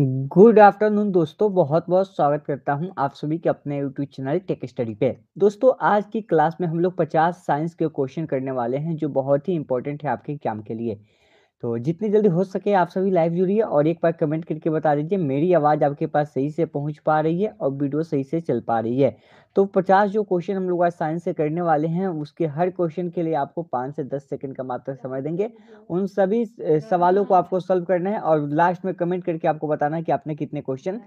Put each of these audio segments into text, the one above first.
Good afternoon दोस्तों, बहुत बहुत स्वागत करता हूं आप सभी के अपने यूट्यूब चैनल टेक स्टडी पे। दोस्तों आज की क्लास में हम लोग 50 साइंस के क्वेश्चन करने वाले हैं जो बहुत ही इंपॉर्टेंट है आपके एग्जाम के लिए। तो जितनी जल्दी हो सके आप सभी लाइव जुड़िए और एक बार कमेंट करके बता दीजिए मेरी आवाज़ आपके पास सही से पहुंच पा रही है और वीडियो सही से चल पा रही है। तो 50 जो क्वेश्चन हम लोग आज साइंस से करने वाले हैं उसके हर क्वेश्चन के लिए आपको 5 से 10 सेकंड का मात्र समय देंगे। उन सभी सवालों को आपको सॉल्व करना है और लास्ट में कमेंट करके आपको बताना है कि आपने कितने क्वेश्चन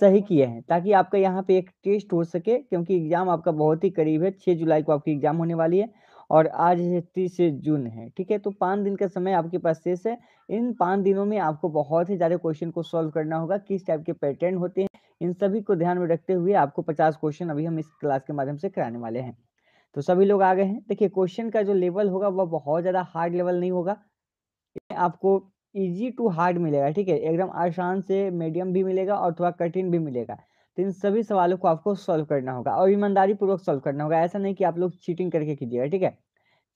सही किए हैं, ताकि आपका यहाँ पे एक टेस्ट हो सके, क्योंकि एग्जाम आपका बहुत ही करीब है। 6 जुलाई को आपकी एग्जाम होने वाली है और आज 30 जून है, ठीक है। तो 5 दिन का समय आपके पास शेष है। इन 5 दिनों में आपको बहुत ही ज़्यादा क्वेश्चन को सॉल्व करना होगा। किस टाइप के पैटर्न होते हैं इन सभी को ध्यान में रखते हुए आपको 50 क्वेश्चन अभी हम इस क्लास के माध्यम से कराने वाले हैं। तो सभी लोग आ गए हैं। देखिए क्वेश्चन का जो लेवल होगा वह बहुत ज़्यादा हार्ड लेवल नहीं होगा, आपको ईजी टू हार्ड मिलेगा, ठीक है। एकदम आसान से मीडियम भी मिलेगा और थोड़ा कठिन भी मिलेगा। तो इन सभी सवालों को आपको सॉल्व करना होगा और ईमानदारी पूर्वक सॉल्व करना होगा। ऐसा नहीं कि आप लोग चीटिंग करके कीजिएगा, ठीक है।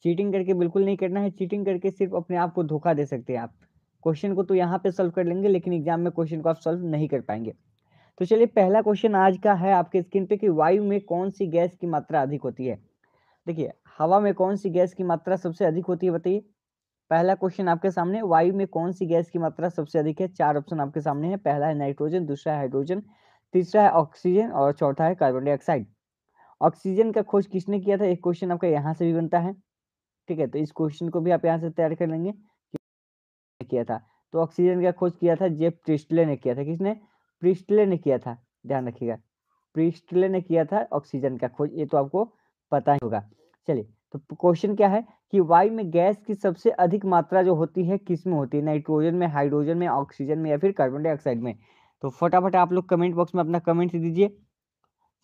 चीटिंग करके बिल्कुल नहीं करना है। चीटिंग करके सिर्फ अपने आप को धोखा दे सकते हैं। आप क्वेश्चन को तो यहाँ पे सॉल्व कर लेंगे लेकिन एग्जाम में क्वेश्चन को आप सॉल्व नहीं कर पाएंगे। तो चलिए पहला क्वेश्चन आज का है आपके स्क्रीन पे कि वायु में कौन सी गैस की मात्रा अधिक होती है। देखिए हवा में कौन सी गैस की मात्रा सबसे अधिक होती है, बताइए। पहला क्वेश्चन आपके सामने, वायु में कौन सी गैस की मात्रा सबसे अधिक है। 4 ऑप्शन आपके सामने है। पहला है नाइट्रोजन, दूसरा है हाइड्रोजन, तीसरा है ऑक्सीजन और चौथा है कार्बन डाइऑक्साइड। ऑक्सीजन का खोज किसने किया था, एक क्वेश्चन आपका यहाँ से भी बनता है, ठीक है। तो इस क्वेश्चन को भी आप यहाँ से तैयार कर लेंगे कि किया था। तो ऑक्सीजन का खोज किया था जे प्रिस्टले ने किया था। किसने? प्रिस्टले ने किया था, ध्यान रखिएगा। प्रिस्टले ने किया था ऑक्सीजन का खोज, ये तो आपको पता ही होगा। चलिए तो क्वेश्चन क्या है कि वायु में गैस की सबसे अधिक मात्रा जो होती है किस में होती है, नाइट्रोजन में, हाइड्रोजन में, ऑक्सीजन में या फिर कार्बन डाइऑक्साइड में। तो फटाफट आप लोग कमेंट बॉक्स में अपना कमेंट दीजिए।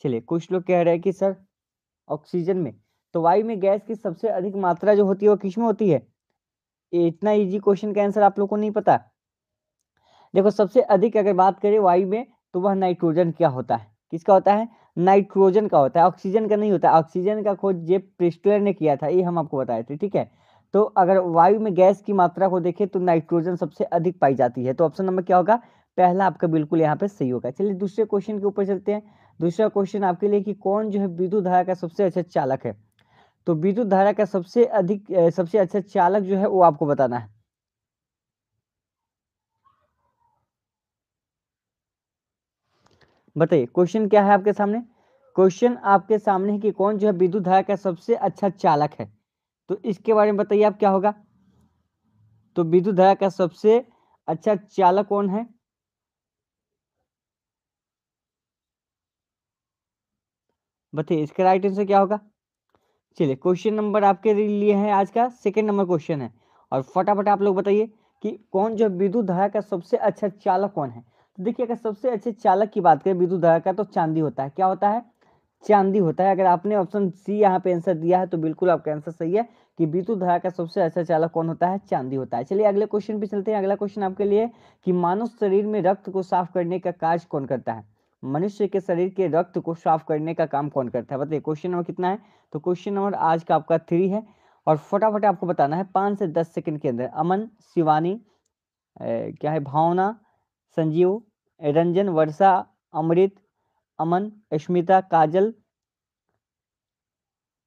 चलिए कुछ लोग कह रहे हैं कि सर ऑक्सीजन में। तो वायु में गैस की सबसे अधिक मात्रा जो होती है वो किस में होती है। इतना इजी क्वेश्चन का आंसर आप लोग को नहीं पता। देखो सबसे अधिक अगर बात करें वायु में तो वह नाइट्रोजन क्या होता है, किसका होता है, नाइट्रोजन का होता है, ऑक्सीजन का नहीं होता। ऑक्सीजन का खोज जे प्रिस्टले ने किया था, ये हम आपको बताए थे, ठीक है। तो अगर वायु में गैस की मात्रा को देखें तो नाइट्रोजन सबसे अधिक पाई जाती है। तो ऑप्शन नंबर क्या होगा, पहला आपका बिल्कुल यहाँ पे सही होगा। चलिए दूसरे क्वेश्चन के ऊपर चलते हैं। दूसरा क्वेश्चन आपके लिए कि कौन जो है विद्युत धारा का सबसे अच्छा चालक है। तो विद्युत धारा का सबसे अच्छा चालक जो है वो आपको बताना है। बताइए क्वेश्चन क्या है आपके सामने। क्वेश्चन आपके सामने है कि कौन जो है विद्युत धारा का सबसे अच्छा चालक है। तो इसके बारे में बताइए आप क्या होगा। तो विद्युत धारा का सबसे अच्छा चालक कौन है। बताइए इसका राइट आंसर क्या होगा। चलिए क्वेश्चन नंबर आपके लिए है आज का सेकंड नंबर क्वेश्चन है और फटाफट आप लोग बताइए कि कौन जो विद्युत धारा का सबसे अच्छा चालक कौन है। तो देखिए अगर सबसे अच्छे चालक की बात करें विद्युत धारा का तो चांदी होता है। क्या होता है, चांदी होता है। अगर आपने ऑप्शन सी यहाँ पे आंसर दिया है तो बिल्कुल आपका आंसर सही है कि विद्युत धारा का सबसे अच्छा चालक कौन होता है, चांदी होता है। चलिए अगले क्वेश्चन पे चलते हैं। अगला क्वेश्चन आपके लिए कि मानव शरीर में रक्त को साफ करने का कार्य कौन करता है। मनुष्य के शरीर के रक्त को साफ करने का काम कौन करता है, बताइए। क्वेश्चन नंबर कितना है, तो क्वेश्चन नंबर आज का आपका 3 है और फटाफट आपको बताना है 5 से 10 सेकंड के अंदर। अमन, शिवानी, क्या है, भावना, संजीव, रंजन, वर्षा, अमृत, अमन, अश्मिता, काजल,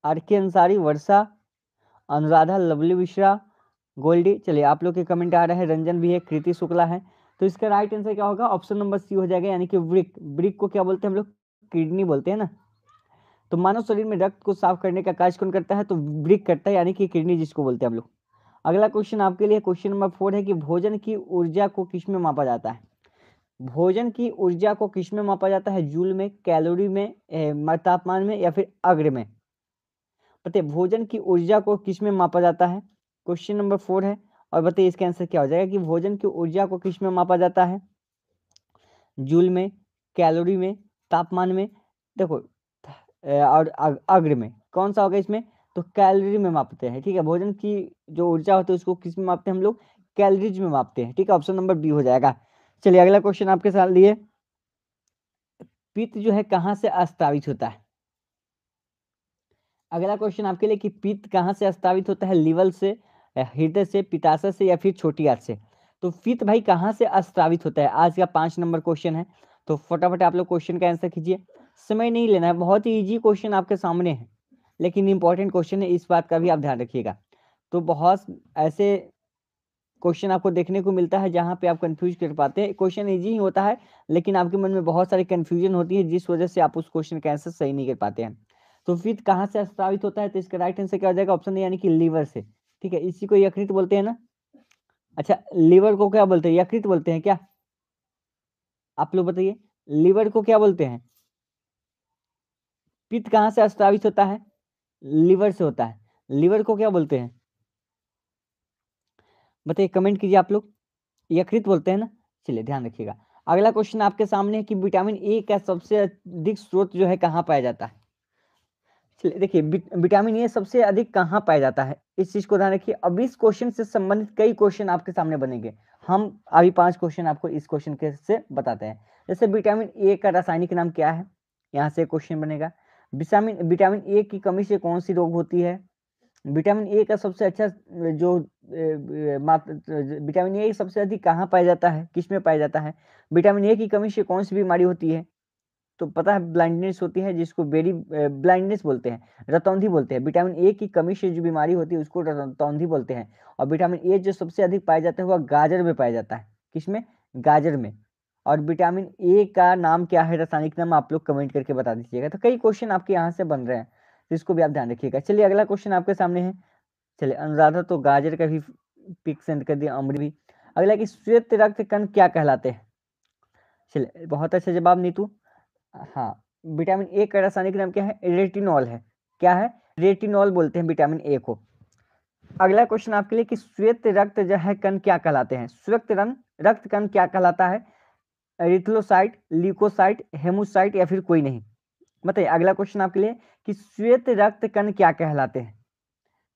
आरके अंसारी, वर्षा, अनुराधा, लवली मिश्रा, गोल्डी। चलिए आप लोग के कमेंट आ रहे हैं। रंजन भी है, कृति शुक्ला है। तो इसका राइट आंसर क्या होगा, ऑप्शन नंबर सी हो जाएगा, यानी कि ब्रिक। ब्रिक को क्या बोलते हैं हम लोग, किडनी बोलते हैं ना। तो मानव शरीर में रक्त को साफ करने का कार्य कौन करता है, तो ब्रिक करता है, यानी कि किडनी जिसको बोलते हैं हम लोग। अगला क्वेश्चन आपके लिए क्वेश्चन नंबर 4 है कि भोजन की ऊर्जा को किस में मापा जाता है। भोजन की ऊर्जा को किस में मापा जाता है, जूल में, कैलोरी में, तापमान में या फिर अग्र में। बताइए भोजन की ऊर्जा को किस में मापा जाता है, क्वेश्चन नंबर 4 है। और बताइए इसका आंसर क्या हो जाएगा कि भोजन की ऊर्जा को किस में मापा जाता है, जूल में, कैलोरी में, तापमान में, देखो और अग्र में। कौन सा होगा इसमें, तो कैलोरी में मापते हैं, ठीक है। भोजन की जो ऊर्जा होती है उसको किस में मापते हैं हम लोग, कैलोरीज में मापते हैं, ठीक है। ऑप्शन नंबर बी हो जाएगा। चलिए अगला क्वेश्चन आपके साथ लिए, पित्त जो है कहाँ से अस्रावित होता है। अगला क्वेश्चन आपके लिए कि पित्त कहाँ से अस्रावित होता है, लीवर से, हृदय से, पित्ताशय से या फिर छोटी आंत से। तो फीत भाई कहाँ से अस्रावित होता है, आज का 5 नंबर क्वेश्चन है। तो फटाफट आप लोग क्वेश्चन का आंसर कीजिए, समय नहीं लेना है, बहुत ही ईजी क्वेश्चन आपके सामने है लेकिन इंपॉर्टेंट क्वेश्चन है, इस बात का भी आप ध्यान रखिएगा। तो बहुत ऐसे क्वेश्चन आपको देखने को मिलता है जहाँ पे आप कंफ्यूज कर पाते हैं, क्वेश्चन ईजी ही होता है लेकिन आपके मन में बहुत सारी कंफ्यूजन होती है जिस वजह से आप उस क्वेश्चन का आंसर सही नहीं कर पाते हैं। तो फीत कहाँ से स्रावित होता है, तो इसका राइट आंसर क्या हो जाएगा ऑप्शन यानी कि लीवर से, ठीक है। इसी को यकृत बोलते हैं ना, अच्छा लीवर को क्या बोलते हैं, यकृत बोलते हैं क्या, आप लोग बताइए लीवर को क्या बोलते हैं। पित्त कहाँ से स्रावित होता है, लीवर से होता है, लीवर को क्या बोलते हैं बताइए, कमेंट कीजिए आप लोग, यकृत बोलते हैं ना, चलिए ध्यान रखिएगा। अगला क्वेश्चन आपके सामने है कि विटामिन ए का सबसे अधिक स्रोत जो है कहाँ पाया जाता है। चलिए देखिए विटामिन ए सबसे अधिक कहाँ पाया जाता है, इस चीज को ध्यान रखिए। अब इस क्वेश्चन से संबंधित कई क्वेश्चन आपके सामने बनेंगे, हम अभी 5 क्वेश्चन आपको इस क्वेश्चन के से बताते हैं। जैसे विटामिन ए का रासायनिक नाम क्या है, यहाँ से क्वेश्चन बनेगा। विटामिन ए की कमी से कौन सी रोग होती है, विटामिन ए का सबसे अच्छा जो विटामिन ए सबसे अधिक कहाँ पाया जाता है, किसमें पाया जाता है, विटामिन ए की कमी से कौन सी बीमारी होती है, तो पता है ब्लाइंडनेस होती है, जिसको बेरी ब्लाइंडनेस बोलते हैं, रतौंधी बोलते हैं। विटामिन ए की कमी से जो बीमारी होती है उसको रतौंधी बोलते हैं। और विटामिन ए जो सबसे अधिक पाया जाता है वह गाजर में पाया जाता है, किसमें, गाजर में। और विटामिन ए का नाम क्या है रासायनिक नाम, आप लोग कमेंट करके बता दीजिएगा। तो कई क्वेश्चन आपके यहाँ से बन रहे हैं, तो इसको भी आप ध्यान रखिएगा। चलिए अगला क्वेश्चन आपके सामने है, चलिए अनुराधा तो गाजर का भी पिक सेंड कर दिया, अमृत भी। अगला कि श्वेत रक्त कण क्या कहलाते हैं, चलिए बहुत अच्छा जवाब नीतू। हाँ, विटामिन ए का रासायनिक नाम क्या है, रेटिनॉल है, क्या है, रेटिनॉल बोलते हैं विटामिन ए को। अगला क्वेश्चन आपके लिए कि श्वेत रक्त जो है कण क्या कहलाते हैं, श्वेत रक्त कण क्या कहलाता है, एरिथ्रोसाइट, ल्यूकोसाइट, हेमोसाइट या फिर कोई नहीं, बताइए। अगला क्वेश्चन आपके लिए कि श्वेत रक्त कण क्या कहलाते हैं,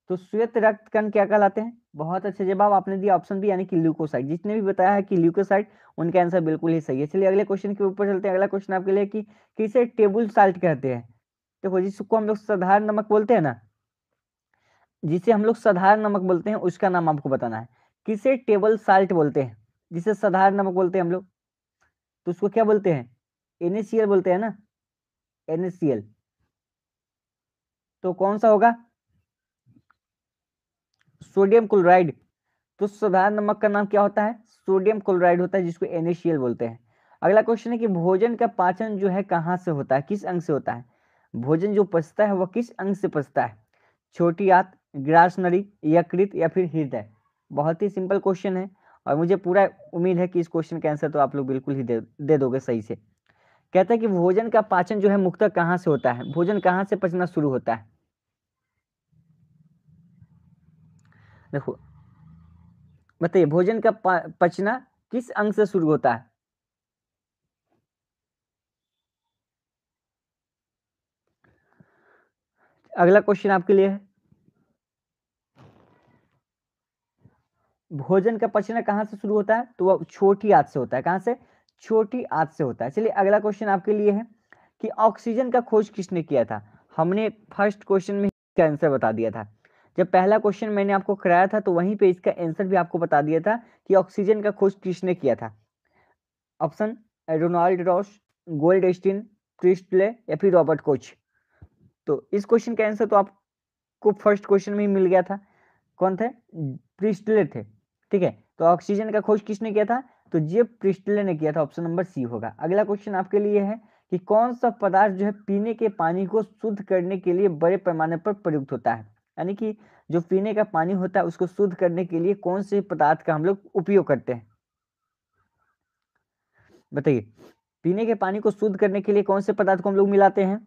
तो श्वेत रक्त कण क्या कहलाते हैं, बहुत अच्छे जवाब आपने दिया ऑप्शन बी यानी कि ल्यूकोसाइट। जिसने भी बताया है कि ल्यूकोसाइट, उनका आंसर बिल्कुल ही सही है। चलिए अगले क्वेश्चन के ऊपर चलते हैं। अगला क्वेश्चन आपके लिए कि किसे टेबल साल्ट कहते हैं, देखो जिसको हम लोग साधारण नमक बोलते हैं ना, जिसे हम लोग साधारण नमक बोलते हैं उसका नाम आपको बताना है। किसे टेबल साल्ट बोलते हैं, जिसे साधारण नमक बोलते हैं हम लोग, तो उसको क्या बोलते हैं, NaCl बोलते हैं ना, NaCl। तो कौन सा होगा, सोडियम क्लोराइड। तो साधारण नमक का नाम क्या होता है, सोडियम क्लोराइड होता है, जिसको NaCl बोलते हैं। अगला क्वेश्चन है कि भोजन का पाचन जो है कहाँ से होता है, किस अंग से होता है, भोजन जो पचता है वह किस अंग से पचता है, छोटी आंत, ग्रास नली, यकृत या फिर हृदय। बहुत ही सिंपल क्वेश्चन है और मुझे पूरा उम्मीद है कि इस क्वेश्चन का आंसर तो आप लोग बिल्कुल ही दे दोगे सही से। कहता है कि भोजन का पाचन जो है मुख्यतः कहाँ से होता है, भोजन कहाँ से पचना शुरू होता है। देखो बताइए भोजन का पचना किस अंग से शुरू होता है, अगला क्वेश्चन आपके लिए है, भोजन का पचना कहाँ से शुरू होता है, तो वह छोटी आंत से होता है, कहाँ से, छोटी आंत से होता है। चलिए अगला क्वेश्चन आपके लिए है कि ऑक्सीजन का खोज किसने किया था, हमने फर्स्ट क्वेश्चन में इसका आंसर बता दिया था, जब पहला क्वेश्चन मैंने आपको कराया था तो वहीं पे इसका आंसर भी आपको बता दिया था कि ऑक्सीजन का खोज किसने किया था। Option Ronald Ross, Goldstein, Priestley या फिर रॉबर्ट कोच। तो इस क्वेश्चन का आंसर तो आपको फर्स्ट क्वेश्चन में ही मिल गया था, कौन थे, प्रीस्टले थे, ठीक है। तो ऑक्सीजन का खोज किसने किया था, तो जे प्रीस्टले ने किया था, ऑप्शन नंबर सी होगा। अगला क्वेश्चन आपके लिए है कि कौन सा पदार्थ जो है पीने के पानी को शुद्ध करने के लिए बड़े पैमाने पर प्रयुक्त होता है, यानी कि जो पीने का पानी होता है उसको शुद्ध करने के लिए कौन से पदार्थ का हम लोग उपयोग करते हैं, बताइए। पीने के पानी को शुद्ध करने के लिए कौन से पदार्थ को हम लोग मिलाते हैं,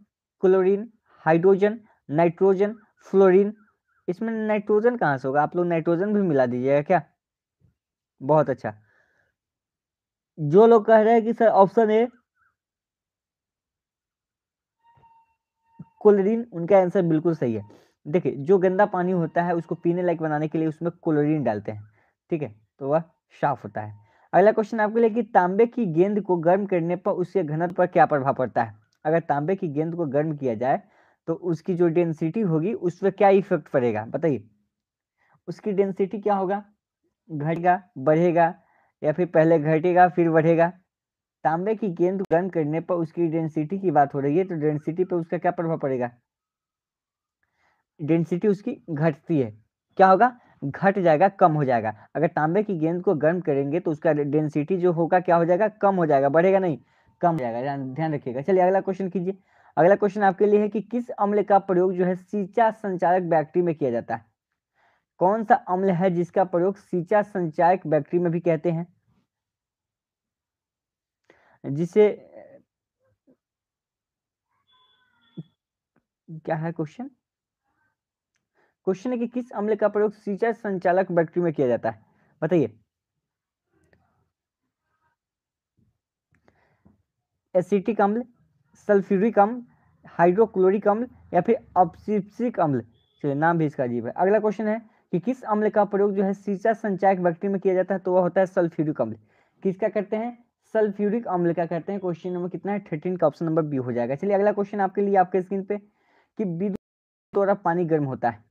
क्लोरीन, हाइड्रोजन, नाइट्रोजन, फ्लोरीन। इसमें नाइट्रोजन कहाँ से होगा, आप लोग नाइट्रोजन भी मिला दीजिएगा क्या, बहुत अच्छा। जो लोग कह रहे हैं कि सर ऑप्शन ए क्लोरीन, उनका आंसर बिल्कुल सही है। देखिए जो गंदा पानी होता है उसको पीने लायक बनाने के लिए उसमें क्लोरीन डालते हैं, ठीक है, तो वह साफ होता है। अगला क्वेश्चन आपके लिए कि तांबे की गेंद को गर्म करने पर उसके घनत्व पर क्या प्रभाव पड़ता है, अगर तांबे की गेंद को गर्म किया जाए तो उसकी जो डेंसिटी होगी उस पर क्या इफेक्ट पड़ेगा, बताइए। उसकी डेंसिटी क्या होगा, घटेगा, बढ़ेगा या फिर पहले घटेगा फिर बढ़ेगा। तांबे की गेंद को गर्म करने पर उसकी डेंसिटी की बात हो रही है, तो डेंसिटी पर उसका क्या प्रभाव पड़ेगा? डेंसिटी उसकी घटती है, क्या होगा? घट जाएगा, कम हो जाएगा। अगर तांबे की गेंद को गर्म करेंगे तो उसका डेंसिटी जो होगा क्या हो जाएगा? कम हो जाएगा, बढ़ेगा नहीं, कम हो जाएगा, ध्यान रखिएगा। चलिए अगला क्वेश्चन कीजिए। अगला क्वेश्चन आपके लिए है कि किस अम्ल का प्रयोग जो है सीचा संचारक बैक्टीरिया में किया जाता है? कौन सा अम्ल है जिसका प्रयोग सीचा संचारक बैक्टीरिया में भी कहते हैं, जिसे क्या है क्वेश्चन? क्वेश्चन है कि किस अम्ल का प्रयोग सीचा संचालक बैक्टीरिया में किया जाता है, बताइए। एसिटिक अम्ल, सल्फ्यूरिक अम्ल, हाइड्रोक्लोरिक अम्ल या फिर अपशिप्सिक अम्ल। चलिए नाम भी इसका अजीब है। अगला क्वेश्चन है कि किस अम्ल का प्रयोग जो है सीचा संचायक बैक्टीरिया में किया जाता है, तो वह होता है सल्फ्यूरिक अम्ल। किसका करते हैं? सल्फ्यूरिक अम्ल का करते हैं। क्वेश्चन नंबर कितना है? 13 का ऑप्शन नंबर बी हो जाएगा। चलिए अगला क्वेश्चन आपके लिए आपके स्क्रीन पे कि विद्युत द्वारा पानी गर्म होता है।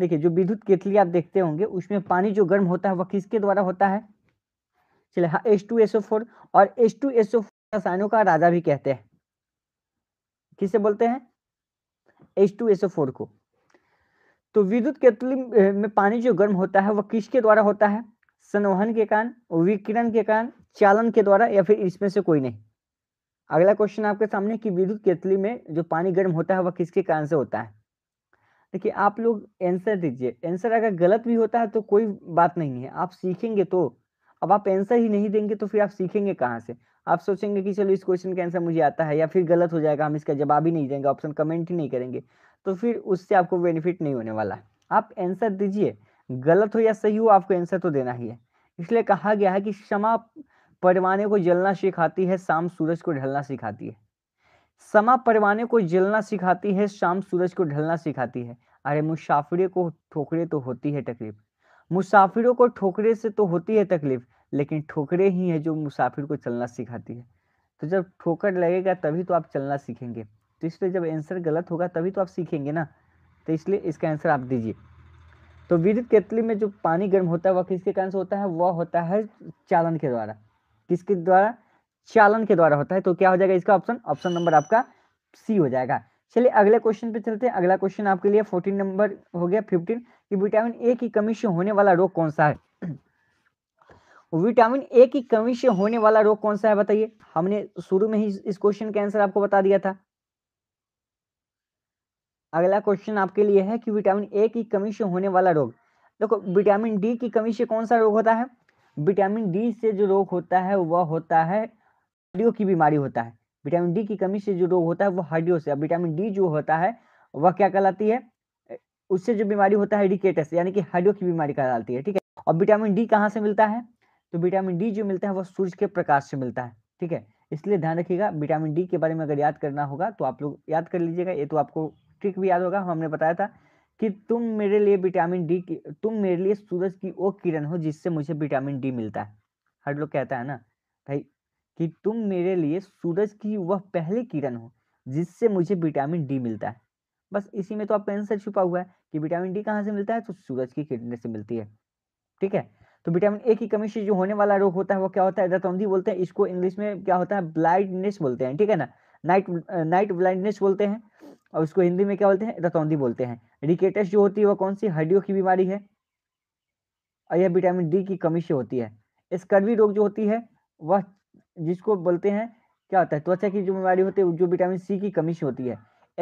देखिए जो विद्युत केतली आप देखते होंगे उसमें पानी जो गर्म होता है वह किसके द्वारा होता है? चलिए हाँ, H2SO4 और H2SO4 रसायनों का राजा भी कहते हैं। किसे बोलते हैं? H2SO4 को। तो विद्युत केतली में पानी जो गर्म होता है वह किसके द्वारा होता है? संवहन के कारण, विकिरण के कारण, चालन के द्वारा या फिर इसमें से कोई नहीं। अगला क्वेश्चन आपके सामने कि विद्युत केतली में जो पानी गर्म होता है वह किसके कारण से होता है। देखिए आप लोग आंसर दीजिए, आंसर अगर गलत भी होता है तो कोई बात नहीं है, आप सीखेंगे। तो अब आप आंसर ही नहीं देंगे तो फिर आप सीखेंगे कहाँ से? आप सोचेंगे कि चलो इस क्वेश्चन का आंसर मुझे आता है, या फिर गलत हो जाएगा, हम इसका जवाब ही नहीं देंगे, ऑप्शन कमेंट ही नहीं करेंगे, तो फिर उससे आपको बेनिफिट नहीं होने वाला। आप आंसर दीजिए, गलत हो या सही हो आपको आंसर तो देना ही है। इसलिए कहा गया है कि क्षमा परवाने को जलना सिखाती है, शाम सूरज को ढलना सिखाती है। क्षमा परवाने को जलना सिखाती है, शाम सूरज को ढलना सिखाती है। अरे मुसाफिरों को ठोकरे तो होती है तकलीफ, मुसाफिरों को ठोकरे से तो होती है तकलीफ, लेकिन ठोकरे ही है जो मुसाफिर को चलना सिखाती है। तो जब ठोकर लगेगा तभी तो आप चलना सीखेंगे, तो इसलिए जब आंसर गलत होगा तभी तो आप सीखेंगे ना, तो इसलिए इसका आंसर आप दीजिए। तो विद्युत केतली में जो पानी गर्म होता है वह किसके कारण से होता है? वह होता है चालन के द्वारा। किसके द्वारा? चालन के द्वारा होता है। तो क्या हो जाएगा इसका ऑप्शन? ऑप्शन नंबर आपका सी हो जाएगा। चलिए अगले क्वेश्चन पे चलते हैं। अगला क्वेश्चन आपके लिए 14 नंबर हो गया 15 कि विटामिन ए की कमी से होने वाला रोग कौन सा है? विटामिन ए की कमी से होने वाला रोग कौन सा है, बताइए। हमने शुरू में ही इस क्वेश्चन का आंसर आपको बता दिया था। अगला क्वेश्चन आपके लिए है कि विटामिन ए की कमी से होने वाला रोग। देखो विटामिन डी की कमी से कौन सा रोग होता है? विटामिन डी से जो रोग होता है वह होता है हड्डियों की बीमारी होता है। विटामिन डी की कमी से जो रोग होता है वह हड्डियों से। अब विटामिन डी जो होता है वह क्या कहलाती है? उससे जो बीमारी होता है हेडिकेटस, यानी कि हड्डियों की बीमारी कहलाती है, ठीक है। और विटामिन डी कहाँ से मिलता है? तो विटामिन डी जो मिलता है वह सूर्य के प्रकाश से मिलता है, ठीक है। इसलिए ध्यान रखिएगा, विटामिन डी के बारे में अगर याद करना होगा तो आप लोग याद कर लीजिएगा। ये तो आपको ट्रिक भी याद होगा, हमने बताया था कि तुम मेरे लिए सूरज की वो किरण हो जिससे मुझे विटामिन डी मिलता है। हर लोग कहता है ना भाई कि तुम मेरे लिए सूरज की वह पहली किरण हो जिससे मुझे विटामिन डी मिलता है। बस इसी में तो आपका आंसर छुपा हुआ है कि विटामिन डी कहाँ से मिलता है, तो सूरज की किरण से मिलती है, ठीक है। तो विटामिन ए की कमी से जो होने वाला रोग होता है वो क्या होता है? रतौंधी बोलते हैं इसको, इंग्लिश में क्या होता है? ब्लाइंडनेस बोलते हैं, ठीक है ना। नाइट ब्लाइंडनेस बोलते हैं और उसको हिंदी में क्या बोलते हैं? रतौंधी बोलते हैं। रिकेटस जो होती है वो कौन सी? हड्डियों की बीमारी है और यह विटामिन डी की कमी से होती है। स्कर्वी रोग जो होती है वह जिसको बोलते हैं क्या होता है? त्वचा की जो बीमारी होती है जो विटामिन सी की कमी से होती है।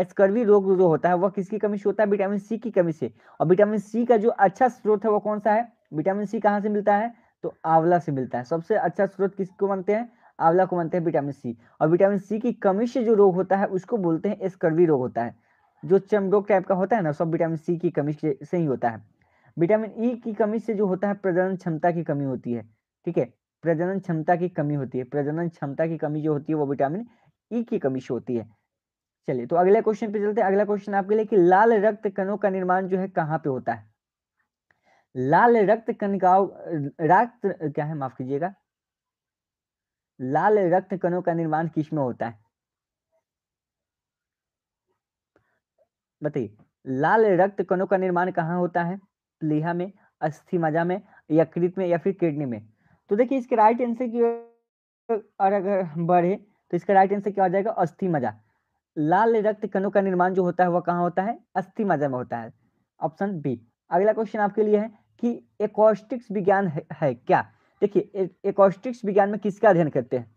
स्कर्वी रोग जो होता है वह किसकी कमी से होता है? विटामिन सी की कमी से। और विटामिन सी का जो अच्छा स्रोत है वो कौन सा है? विटामिन सी कहाँ से मिलता है? तो आंवला से मिलता है। सबसे अच्छा स्रोत किसको मानते हैं? आंवला को मानते हैं विटामिन सी। और विटामिन सी की कमी से जो रोग होता है उसको बोलते हैं स्कर्वी रोग होता है, जो चर्म रोग टाइप का होता है ना, सब विटामिन सी की कमी से ही होता है। विटामिन ई की कमी से जो होता है प्रजनन क्षमता की कमी होती है, ठीक है। प्रजनन क्षमता की कमी होती है, प्रजनन क्षमता की कमी जो होती है वो विटामिन ई की कमी से होती है। चलिए तो अगले क्वेश्चन पे चलते हैं। अगला क्वेश्चन आपके लिए कि लाल रक्त कणों का निर्माण जो है कहाँ पे होता है? लाल रक्त कणिकाओं लाल रक्त कणों का निर्माण किसमें होता है, बताइए। लाल रक्त कणों का निर्माण कहाँ होता है? प्लीहा में, अस्थिमज्जा में, यकृत में या फिर किडनी में। तो देखिए इसके राइट आंसर की और अगर बढ़े तो इसका राइट आंसर क्या हो जाएगा, अस्थि मज्जा। लाल रक्त कणों का निर्माण जो होता है वह कहाँ होता है, अस्थि मज्जा में होता है, ऑप्शन बी। अगला क्वेश्चन आपके लिए है कि एकॉस्टिक्स विज्ञान है क्या। देखिए एकॉस्टिक्स विज्ञान में किसका अध्ययन करते हैं,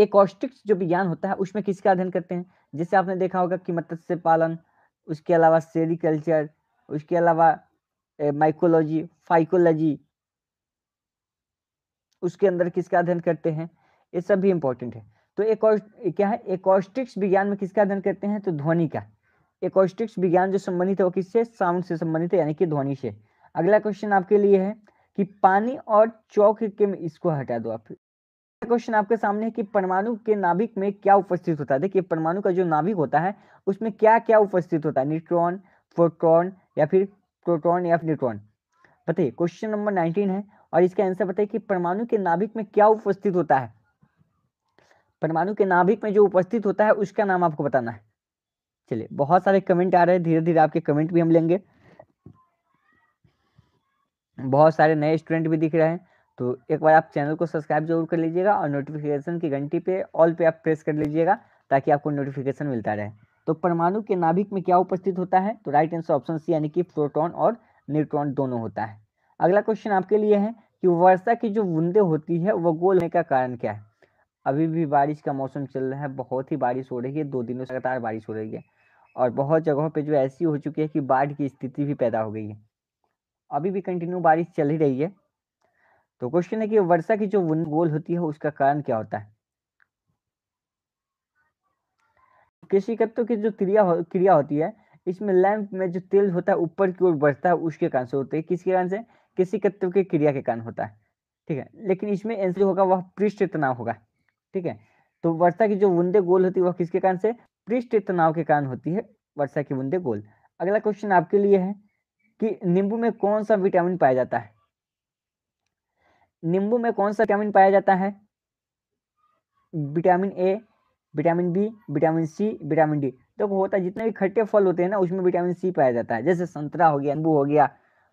एकॉस्टिक्स जो विज्ञान होता है उसमें किसका अध्ययन करते हैं, जैसे आपने देखा होगा कि मत्स्य पालन, उसके अलावा सेरिकल्चर, उसके अलावा माइकोलॉजी, फाइकोलॉजी, उसके अंदर किसका अध्ययन करते हैं, ये सब भी इंपॉर्टेंट है। तो क्या है, एकॉस्टिक्स विज्ञान में किसका अध्ययन करते हैं, तो ध्वनि का। एकॉस्टिक्स विज्ञान जो संबंधित है वो किससे, साउंड से संबंधित है, यानी कि ध्वनि से। अगला क्वेश्चन आपके लिए है कि पानी और चौक के, इसको हटा दो आप। क्वेश्चन आपके सामने है कि परमाणु के नाभिक में क्या उपस्थित होता है। देखिए परमाणु का जो नाभिक होता है उसमें क्या क्या उपस्थित होता है, न्यूट्रॉन, प्रोटॉन या फिर प्रोटॉन या फिर न्यूट्रॉन, बताइए। क्वेश्चन नंबर 19 है और इसका आंसर बताइए कि परमाणु के नाभिक में क्या उपस्थित होता है। परमाणु के नाभिक में जो उपस्थित होता है उसका नाम आपको बताना है। चलिए बहुत सारे कमेंट आ रहे हैं, धीरे धीरे आपके कमेंट भी हम लेंगे। बहुत सारे नए स्टूडेंट भी दिख रहे हैं, तो एक बार आप चैनल को सब्सक्राइब जरूर कर लीजिएगा और नोटिफिकेशन की घंटी पे ऑल पे आप प्रेस कर लीजिएगा ताकि आपको नोटिफिकेशन मिलता रहे। तो परमाणु के नाभिक में क्या उपस्थित होता है, तो राइट आंसर ऑप्शन सी, यानी कि प्रोटॉन और न्यूट्रॉन दोनों होता है। अगला क्वेश्चन आपके लिए है कि वर्षा की जो बूंदें होती है वह गोल होने का कारण क्या है। अभी भी बारिश का मौसम चल रहा है, बहुत ही बारिश हो रही है, 2 दिनों से लगातार बारिश हो रही है और बहुत जगहों पे जो ऐसी हो चुकी है कि बाढ़ की स्थिति भी पैदा हो गई है। अभी भी कंटिन्यू बारिश चल ही रही है। तो क्वेश्चन है कि वर्षा की जो बूंद गोल होती है उसका कारण क्या होता है। केशिकत्व की जो क्रिया होती है, इसमें लैंप में जो तेल होता है ऊपर की ओर बढ़ता है उसके कारण से होता है। किसके कारण से, केशिकत्व की क्रिया के कारण होता है, ठीक है। लेकिन इसमें आंसर होगा वह पृष्ठ तनाव होगा, ठीक है। तो वर्षा की जो बूंदे गोल होती है वह किसके कारण से, पृष्ठ तनाव के कारण होती है, वर्षा की बूंदे गोल। अगला क्वेश्चन आपके लिए है कि नींबू में कौन सा विटामिन पाया जाता है। नींबू में कौन सा विटामिन पाया जाता है, vitamin A, vitamin B, vitamin C, vitamin D. तो होता है जितने भी खट्टे फल होते हैं ना उसमें विटामिन सी पाया जाता है, जैसे संतरा हो गया, नींबू हो गया,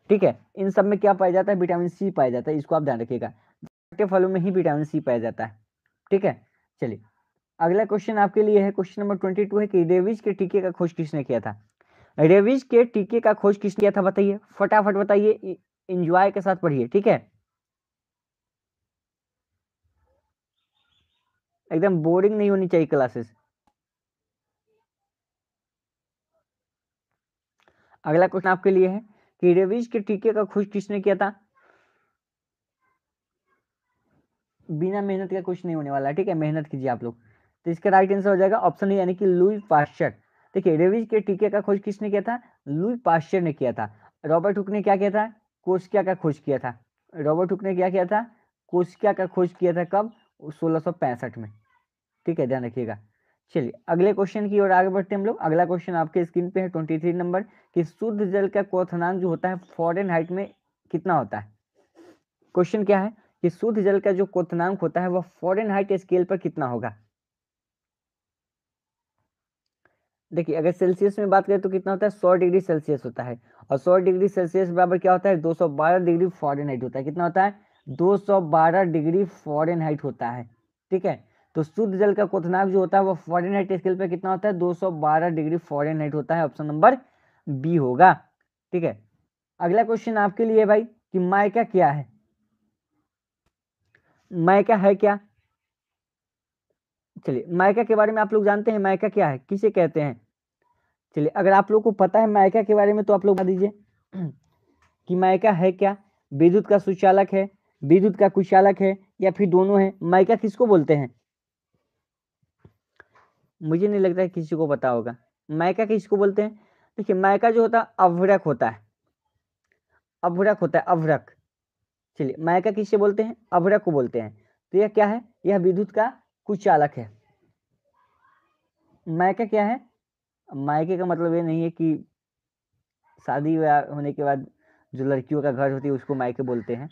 ठीक है। इन सब में क्या पाया जाता है, विटामिन सी पाया जाता है, इसको आप ध्यान रखिएगा, खट्टे फलों में ही विटामिन सी पाया जाता है, ठीक है। चलिए अगला क्वेश्चन आपके लिए है, क्वेश्चन नंबर 22 है कि रेबीज के टीके का खोज किसने किया था। रेबीज के टीके का खोज किसने किया था, बताइए, फटाफट बताइए, एंजॉय के साथ पढ़िए, ठीक है। एकदम बोरिंग नहीं होनी चाहिए क्लासेस। अगला क्वेश्चन आपके लिए है कि रेबीज के टीके का खोज किसने किया था। बिना मेहनत का कुछ नहीं होने वाला है, ठीक है, मेहनत कीजिए आप लोग। तो इसका राइट आंसर हो जाएगा ऑप्शन ए, यानी कि लुई पाश्चर। देखिए रेबीज के टीके का खोज किसने किया था, लुई पाश्चर ने किया था। रॉबर्ट हुक ने क्या किया था, कोशिका का खोज किया था। रॉबर्ट हुक ने क्या किया था, कोशिका का खोज किया था, कब, 1665 में, ठीक है, ध्यान रखिएगा। चलिए अगले क्वेश्चन की ओर आगे बढ़ते हैं हम लोग। अगला क्वेश्चन आपके स्क्रीन पे है 23 नंबर कि शुद्ध जल का क्वथनांक जो होता है फ़ारेनहाइट में कितना होता है। क्वेश्चन क्या है कि शुद्ध जल का जो क्वथनांक होता है वह फ़ारेनहाइट स्केल पर कितना होगा। देखिए अगर सेल्सियस में बात करें तो कितना होता है, 100 डिग्री सेल्सियस होता है और 100 डिग्री सेल्सियस बराबर क्या होता है, 212 डिग्री फ़ारेनहाइट होता है। कितना होता है, 212 डिग्री फ़ारेनहाइट होता है, ठीक है। तो शुद्ध जल का क्वथनांक जो होता है वो फ़ारेनहाइट स्केल पर कितना होता है, 212 डिग्री फ़ारेनहाइट होता है, ऑप्शन नंबर बी होगा, ठीक है। अगला क्वेश्चन आपके लिए भाई कि माइका क्या है। माइका है क्या, चलिए माइका के बारे में आप लोग जानते हैं, माइका क्या है, किसे कहते हैं। चलिए अगर आप लोग को पता है माइका के बारे में तो आप लोग बता दीजिए कि माइका है क्या, विद्युत का सुचालक है, विद्युत का कुचालक है, या फिर दोनों है। माइका किसको बोलते हैं, मुझे नहीं लगता है किसी को पता होगा माइका किसको बोलते हैं। देखिए माइका जो होता है अभ्रक होता है, अभ्रक होता है, अभ्रक। चलिए माइका किससे बोलते हैं, अभ्रक को बोलते हैं। तो यह क्या है, यह विद्युत का कुचालक है। माइका क्या है, मायके का मतलब ये नहीं है कि शादी होने के बाद जो लड़कियों का घर होती है उसको मायके बोलते हैं,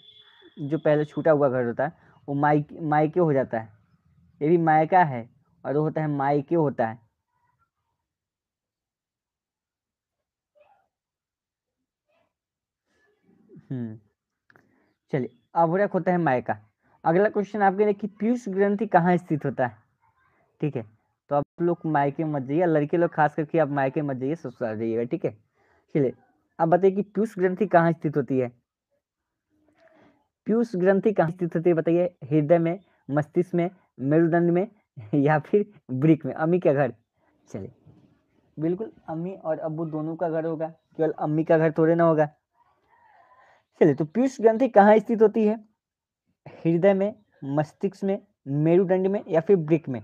जो पहले छूटा हुआ घर होता है वो मायके हो जाता है, ये भी मायका है और वो होता है मायके होता है। चलिए आवरक होता है माइका। अगला क्वेश्चन आपके लिए कि पीयूष ग्रंथि कहाँ स्थित होता है। ठीक है, तो आप लोग मायके मत जाइए, लड़के लोग खास करके आप मायके मत जाइए, ससुराल जाइएगा। ठीक है, चलिए आप बताइए कि पीयूष ग्रंथि कहाँ स्थित होती है। पीयूष ग्रंथि कहाँ स्थित होती है बताइए, हृदय में, मस्तिष्क में, मेरुदंड में या फिर वृक्क में, अम्मी का घर। चलिए बिल्कुल अम्मी और अब्बू दोनों का घर होगा, केवल अम्मी का घर थोड़े ना होगा। चलिए, तो पीयूष ग्रंथि कहाँ स्थित होती है, हृदय में, मस्तिष्क में, मेरुदंड में या फिर वृक्क में।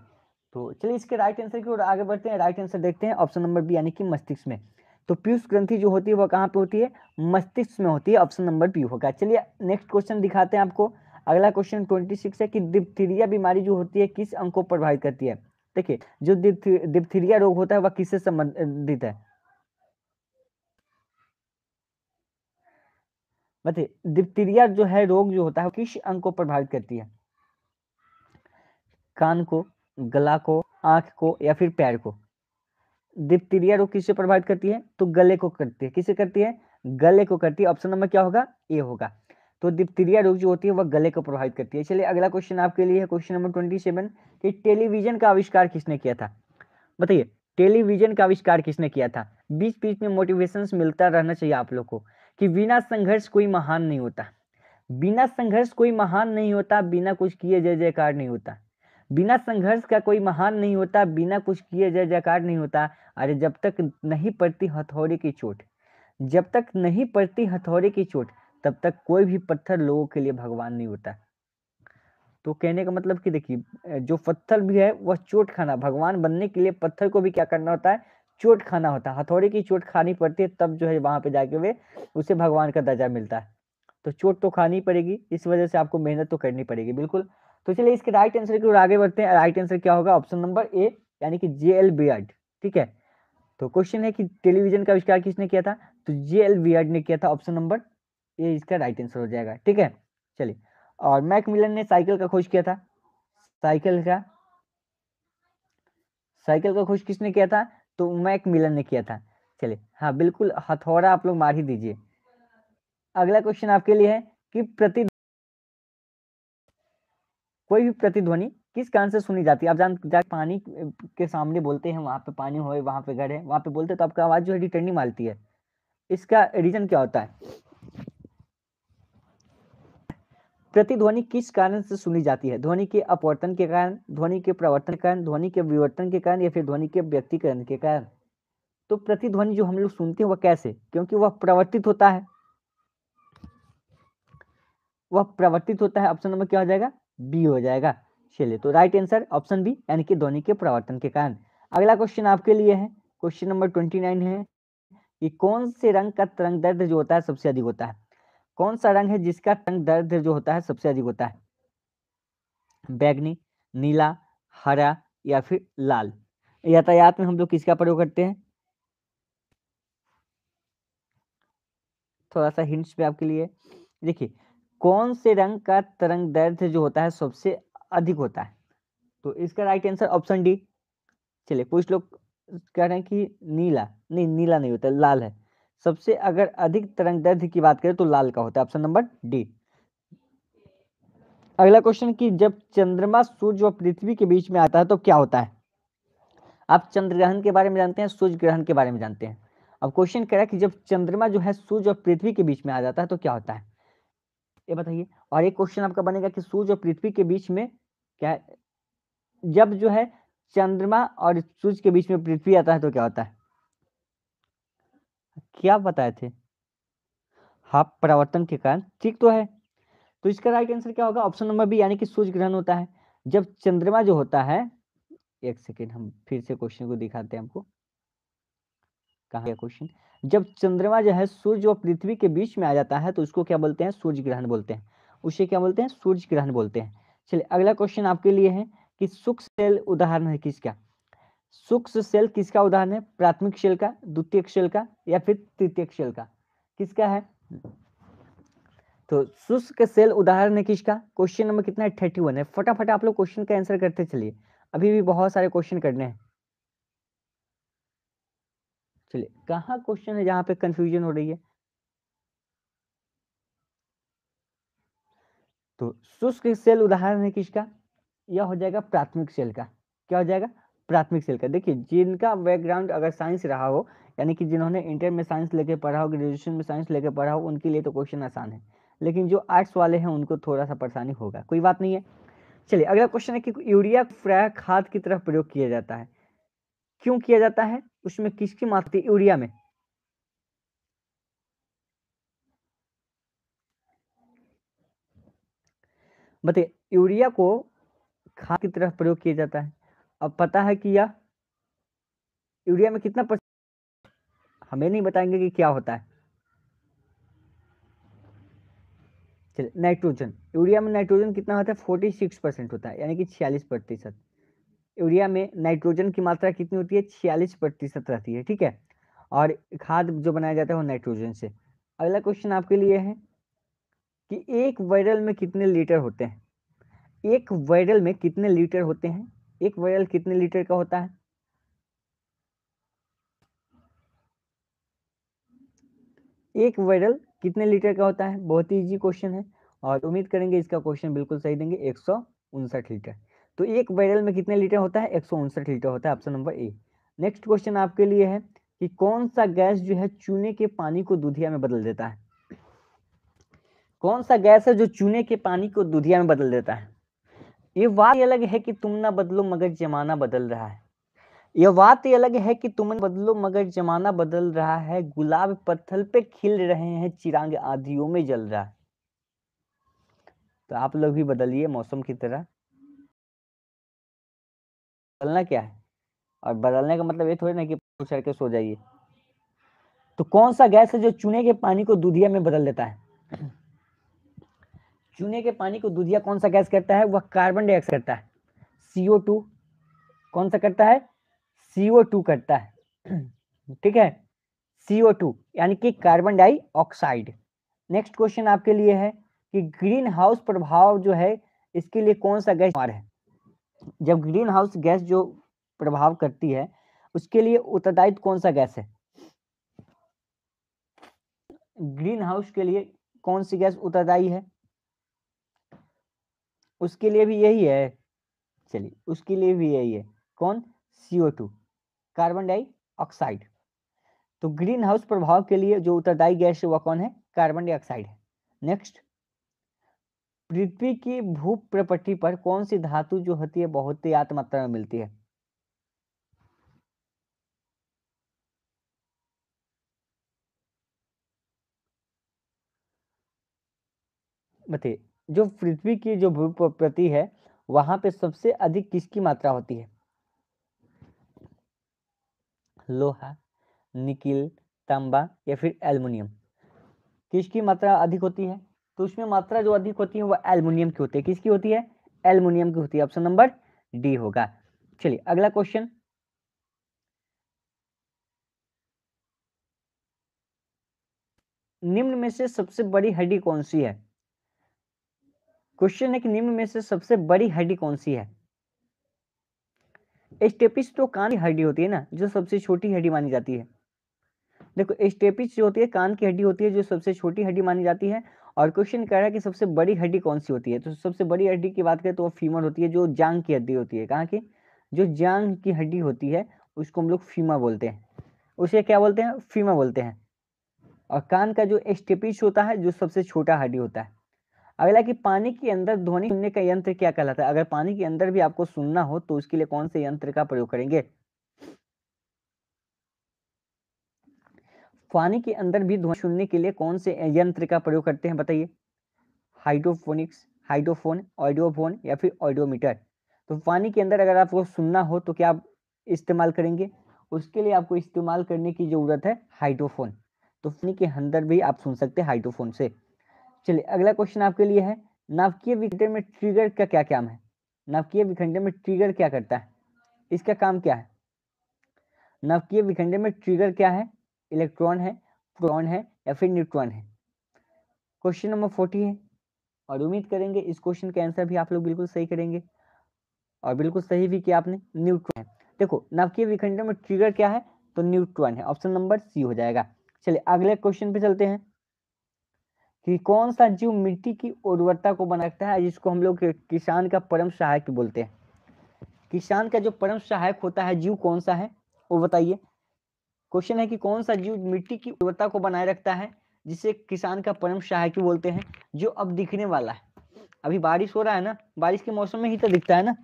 तो चलिए इसके राइट आंसर की ओर आगे बढ़ते हैं, राइट आंसर देखते हैं ऑप्शन नंबर बी यानी कि मस्तिष्क में। तो पीयूष ग्रंथि जो होती है वह कहाँ पे होती है, मस्तिष्क में होती है, ऑप्शन नंबर बी होगा। चलिए नेक्स्ट क्वेश्चन दिखाते हैं आपको। अगला क्वेश्चन 26 है कि डिप्थीरिया बीमारी जो होती है किस अंग को प्रभावित करती है। देखिए जो डिप्थीरिया रोग होता है वह किससे संबंधित है बताइए, डिप्थीरिया जो है रोग जो होता है किस अंग को प्रभावित करती है, कान को, गला को, आंख को या फिर पैर को। डिप्थीरिया रोग किससे प्रभावित करती है, तो गले को करती है। किसे करती है, गले को करती है, ऑप्शन नंबर क्या होगा, ए होगा। तो डिप्थीरिया रोग जो होती है वह गले को प्रभावित करती है। चलिए अगला क्वेश्चन आपके लिए है क्वेश्चन नंबर 27 कि टेलीविजन का आविष्कार किसने किया था बताइए, टेलीविजन का आविष्कार किसने किया था। बीच बीच में मोटिवेशन मिलता रहना चाहिए आप लोग को कि बिना संघर्ष कोई महान नहीं होता, बिना संघर्ष कोई महान नहीं होता, बिना कुछ किए जय जयकार नहीं होता, बिना संघर्ष का कोई महान नहीं होता, बिना कुछ किए जय जयकार नहीं होता। अरे जब तक नहीं पड़ती हथौड़े की चोट, जब तक नहीं पड़ती हथौड़े की चोट, तब तक कोई भी पत्थर लोगों के लिए भगवान नहीं होता। तो कहने का मतलब कि देखिए जो पत्थर भी है वह चोट खाना, भगवान बनने के लिए पत्थर को भी क्या करना होता है, चोट खाना होता है, हथौड़े की चोट खानी पड़ती है, तब जो है वहां पे जाके वे उसे भगवान का दर्जा मिलता है। तो चोट तो खानी पड़ेगी, इस वजह से आपको मेहनत तो करनी पड़ेगी। बिल्कुल, तो चलिए इसके राइट आंसर की ओर आगे बढ़ते हैं। राइट आंसर क्या होगा, ऑप्शन नंबर ए यानी कि जेएल बियर्ड। ठीक है, तो क्वेश्चन है कि टेलीविजन का आविष्कार किसने किया था, तो जेएल बियर्ड ने किया था, ऑप्शन नंबर ए इसका राइट आंसर हो जाएगा। ठीक है, चलिए और मैकमिलन ने साइकिल का खोज किया था, साइकिल का खोज किसने किया था, तो मैकमिलन ने किया था। चलिए हाँ बिल्कुल, हथौड़ा आप लोग मार ही दीजिए। अगला क्वेश्चन आपके लिए है कि कोई भी प्रतिध्वनि किस कान से सुनी जाती है। आप जानते पानी के सामने बोलते हैं, वहां पे पानी हो, वहां पे घर है, वहां पे बोलते हैं, तो आपका आवाज जो है रिटर्न नहीं मारती है, इसका रीजन क्या होता है। प्रतिध्वनि किस कारण से सुनी जाती है, ध्वनि के अपवर्तन के कारण, ध्वनि के प्रवर्तन के कारण, ध्वनि के विवर्तन के कारण या फिर ध्वनि के व्यक्तिकरण के कारण। तो प्रतिध्वनि जो हम लोग सुनते हैं वह कैसे, क्योंकि वह प्रवर्तित होता है, वह प्रवर्तित होता है, ऑप्शन नंबर क्या हो जाएगा, बी हो जाएगा। चलिए तो राइट आंसर ऑप्शन बी यानी कि ध्वनि के परावर्तन के कारण। अगला क्वेश्चन आपके लिए है क्वेश्चन नंबर 29 है कि कौन से रंग का तरंग दर्द जो होता है सबसे अधिक होता है। कौन सा रंग है जिसका तरंग दर्द जो होता है सबसे अधिक होता है, बैगनी, नीला, हरा या फिर लाल। यातायात में हम लोग किसका प्रयोग करते हैं, थोड़ा सा हिंट्स पे आपके लिए। देखिए कौन से रंग का तरंग दैर्ध्य जो होता है सबसे अधिक होता है, तो इसका राइट आंसर ऑप्शन डी। चलिए कुछ लोग कह रहे हैं कि नीला, नहीं नीला नहीं होता, लाल है सबसे, अगर अधिक तरंग दैर्ध्य की बात करें तो लाल का होता है, ऑप्शन नंबर डी। अगला क्वेश्चन कि जब चंद्रमा सूर्य और पृथ्वी के बीच में आता है तो क्या होता है। आप चंद्र ग्रहण के बारे में जानते हैं, सूर्य ग्रहण के बारे में जानते हैं। अब क्वेश्चन कह रहा है कि जब चंद्रमा जो है सूर्य और पृथ्वी के बीच में आ जाता है तो क्या होता है, ये बताइए। और एक क्वेश्चन आपका बनेगा कि सूर्य और पृथ्वी के बीच में क्या, जब जो है चंद्रमा और सूर्य के बीच में पृथ्वी आता है तो क्या होता है, क्या बताए थे, हाँ परावर्तन के कारण, ठीक तो है। तो इसका राइट आंसर क्या होगा, ऑप्शन नंबर बी यानी कि सूर्य ग्रहण होता है। जब चंद्रमा जो होता है, एक सेकेंड हम फिर से क्वेश्चन को दिखाते हैं आपको, क्वेश्चन जब चंद्रमा जो है सूर्य और पृथ्वी के बीच में आ जाता है तो उसको क्या बोलते हैं, सूर्य ग्रहण बोलते हैं, उसे क्या बोलते हैं, सूर्य ग्रहण बोलते हैं। चलिए अगला क्वेश्चन आपके लिए है कि सूक्ष्म सेल उदाहरण है किसका, सूक्ष्म सेल किसका उदाहरण है, प्राथमिक सेल का, द्वितीयक सेल का या फिर तृतीयक सेल का, किसका है। तो शुष्क सेल उदाहरण है किसका, क्वेश्चन नंबर कितना है 31 है। फटाफट आप लोग क्वेश्चन का आंसर करते चलिए, अभी भी बहुत सारे क्वेश्चन करने हैं। चलिए कहाँ क्वेश्चन है जहां पे कंफ्यूजन हो रही है, तो शुष्क सेल उदाहरण है किसका, यह हो जाएगा प्राथमिक सेल का। क्या हो जाएगा? प्राथमिक सेल का। देखिए जिनका बैकग्राउंड अगर साइंस रहा हो, यानी कि जिन्होंने इंटर में साइंस लेके पढ़ा हो, ग्रेजुएशन में साइंस लेके पढ़ा हो, उनके लिए तो क्वेश्चन आसान है, लेकिन जो आर्ट्स वाले हैं उनको थोड़ा सा परेशानी होगा। कोई बात नहीं है। चलिए अगला क्वेश्चन है कि यूरिया प्राय खाद की तरह प्रयोग किया जाता है, क्यों किया जाता है, उसमें किसकी मात्रा है यूरिया में? बताइए। यूरिया को खाद की तरह प्रयोग किया जाता है। अब पता है कि यह यूरिया में कितना परसेंट, हमें नहीं बताएंगे कि क्या होता है। चलिए नाइट्रोजन, यूरिया में नाइट्रोजन कितना होता है? 46% होता है, यानी कि 46%। यूरिया में नाइट्रोजन की मात्रा कितनी होती है? 46% रहती है। ठीक है, और खाद जो बनाया जाता है वो नाइट्रोजन से। अगला क्वेश्चन आपके लिए है कि एक वायरल में कितने लीटर होते हैं? एक वायरल में कितने लीटर होते हैं? एक वायरल कितने लीटर का होता है? एक वायरल कितने लीटर का होता है? बहुत ही इजी क्वेश्चन है और उम्मीद करेंगे इसका क्वेश्चन बिल्कुल सही देंगे। 159 लीटर। तो एक वायरल में कितने लीटर होता है? 159 लीटर होता है, option number A. Next question आपके लिए है कि कौन सा गैस जो है चूने के पानी को दूधिया में बदल देता है? कौन सा गैस है जो चूने के पानी को दूधिया में बदल देता है? ये बात अलग है कि तुम ना बदलो मगर जमाना बदल रहा है। यह बात अलग है कि तुम बदलो मगर जमाना बदल रहा है। गुलाब पत्थल पे खिल रहे हैं, चिराग आधियों में जल रहा है। तो आप लोग भी बदलिए मौसम की तरह। बदलना क्या है, और बदलने का मतलब ये थोड़ी ना कि सर के सो जाइए। तो कौन सा गैस है जो चूने के पानी को दूधिया में बदल देता है? चूने के पानी को दूधिया कौन सा गैस करता है? वह कार्बन डाइऑक्साइड करता है, CO2। कौन सा करता है? CO2 करता है। ठीक है, CO2 यानी कि कार्बन डाइऑक्साइड। नेक्स्ट क्वेश्चन आपके लिए है कि ग्रीन हाउस प्रभाव जो है इसके लिए कौन सा गैस जिम्मेदार है? जब ग्रीन हाउस गैस जो प्रभाव करती है उसके लिए उत्तरदायी कौन सा गैस है? ग्रीन हाउस के लिए कौन सी गैस उत्तरदायी है? उसके लिए भी यही है। चलिए उसके लिए भी यही है। कौन? CO2, carbon dioxide. तो ग्रीन हाउस प्रभाव के लिए जो उत्तरदायी गैस है वह कौन है? कार्बन डाइऑक्साइड है। नेक्स्ट, पृथ्वी की भूप्रकृति पर कौन सी धातु जो होती है बहुत ही ज्यादा मात्रा में मिलती है? बताइए। जो पृथ्वी की जो भूप्रकृति है वहां पे सबसे अधिक किसकी मात्रा होती है? लोहा, निकिल, तांबा या फिर एल्युमिनियम, किसकी मात्रा अधिक होती है? तो उसमें मात्रा जो अधिक होती है वह एल्युमिनियम की होती है। किसकी होती है? एल्युमिनियम की होती है, ऑप्शन नंबर डी होगा। चलिए अगला क्वेश्चन निम्न में से सबसे बड़ी हड्डी कौन सी है? क्वेश्चन है कि निम्न में से सबसे बड़ी हड्डी कौन सी है? स्टेपिस तो कान की हड्डी होती है ना, जो सबसे छोटी हड्डी मानी जाती है। देखो स्टेपिस जो होती है कान की हड्डी होती है, जो सबसे छोटी हड्डी मानी जाती है। और क्वेश्चन कह रहा है कि सबसे बड़ी हड्डी कौन सी होती है? तो सबसे बड़ी हड्डी की बात करें तो वो फीमर होती है, जो जांघ की हड्डी होती है। कहाँ की? जो जांघ की हड्डी होती है उसको हम लोग फीमर बोलते हैं। उसे क्या बोलते हैं? फीमर बोलते हैं। और कान का जो स्टेपिस होता है जो सबसे छोटा हड्डी होता है। अगला कि पानी के अंदर ध्वनि सुनने का यंत्र क्या कहलाता है? अगर पानी के अंदर भी आपको सुनना हो तो उसके लिए कौन से यंत्र का प्रयोग करेंगे? पानी के अंदर भी ध्वनि सुनने के लिए कौन से यंत्र का प्रयोग करते हैं? बताइए। हाइड्रोफोनिक्स, हाइड्रोफोन, ऑडियोफोन या फिर ऑडियोमीटर। तो पानी के अंदर अगर आपको सुनना हो तो क्या आप इस्तेमाल करेंगे? उसके लिए आपको इस्तेमाल करने की जरूरत है हाइड्रोफोन। तो पानी के अंदर भी आप सुन सकते हैं हाइड्रोफोन से। चलिए अगला क्वेश्चन आपके लिए है, नाभिकीय विखंडन में ट्रिगर का क्या काम है? नाभिकीय विखंडन में ट्रिगर क्या करता है? इसका काम क्या है? नाभिकीय विखंडन में ट्रिगर क्या है? इलेक्ट्रॉन है, प्रोटॉन है या फिर न्यूट्रॉन है? क्वेश्चन नंबर 40 है और उम्मीद करेंगे इस क्वेश्चन का आंसर भी आप लोग बिल्कुल सही करेंगे। और बिल्कुल सही भी किया आपने, न्यूट्रॉन है। देखो नाभिकीय विखंडन में ट्रिगर क्या है? तो न्यूट्रॉन है, ऑप्शन नंबर सी हो जाएगा। चलिए अगले क्वेश्चन पे चलते हैं कि कौन सा जीव मिट्टी की उर्वरता को बना रखता है, जिसको हम लोग किसान का परम सहायक बोलते हैं। किसान का जो परम सहायक होता है जीव कौन सा है वो बताइए। क्वेश्चन है कि कौन सा जीव मिट्टी की उर्वरता को बनाए रखता है जिसे किसान का परम सहायक बोलते हैं, जो अब दिखने वाला है। अभी बारिश हो रहा है ना, बारिश के मौसम में ही तो दिखता है ना,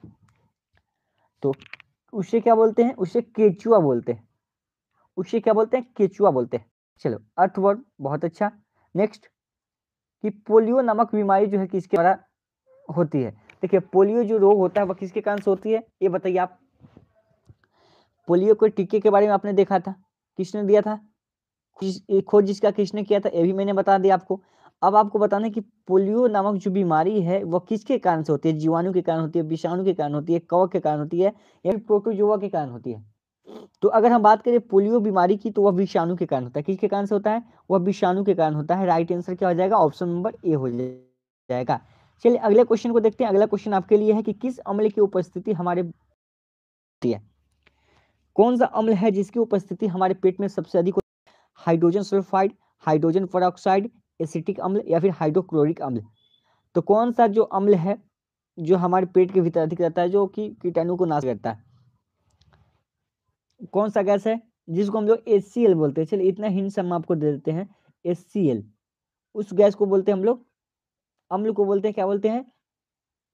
तो उसे क्या बोलते हैं? उसे केचुआ बोलते हैं। उसे क्या बोलते हैं? केचुआ बोलते हैं। चलो अर्थवर्म, बहुत अच्छा। नेक्स्ट कि पोलियो नामक बीमारी जो है किसके द्वारा होती है? देखिए पोलियो जो रोग होता है वह किसके कारण से होती है ये बताइए आप। पोलियो के टीके के बारे में आपने देखा था, किसने दिया था, खोज जिसका किसने किया था, ये भी मैंने बता दिया आपको। अब आपको बताना है कि पोलियो नामक जो बीमारी है वह किसके कारण से होती है? जीवाणु के कारण होती है, विषाणु के कारण होती है, कवक के कारण होती है, या प्रोटोजोआ के कारण होती है। तो अगर हम बात करें पोलियो बीमारी की तो वह विषाणु के कारण होता है। किसके कारण से होता है? वह विषाणु के कारण होता है। राइट आंसर क्या हो जाएगा? ऑप्शन नंबर ए हो जाएगा। चलिए अगले क्वेश्चन को देखते हैं। अगला क्वेश्चन आपके लिए है कि किस अम्ल की उपस्थिति हमारे होती है? कौन सा अम्ल है जिसकी उपस्थिति हमारे पेट में सबसे अधिक होती है? Hydrogen sulphide, hydrogen peroxide, acetic अम्ल या फिर हाइड्रोक्लोरिक अम्ल। तो कौन सा जो अम्ल है जो हमारे पेट के भीतर अधिक रहता है, जो कि कीटाणु को नाश करता है? कौन सा गैस है जिसको हम लोग HCl बोलते हैं? चलिए इतना हिंट हम आपको दे देते हैं, HCl उस गैस को बोलते हैं, हम लोग अम्ल को बोलते हैं, क्या बोलते हैं?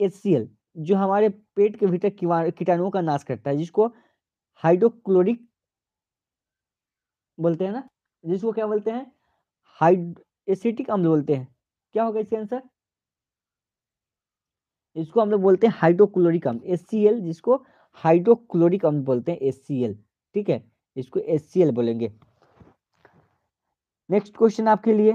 HCl, जो हमारे पेट के भीतर कीटाणुओं का नाश करता है, जिसको हाइड्रोक्लोरिक बोलते हैं ना, जिसको क्या बोलते हैं? एसिटिक अम्ल बोलते हैं। क्या होगा इसका आंसर? इसको हम लोग बोलते हैं हाइड्रोक्लोरिक अम्ल, HCl जिसको हाइड्रोक्लोरिक अम्ल बोलते हैं, HCl। ठीक है, इसको HCl बोलेंगे। नेक्स्ट क्वेश्चन आपके लिए,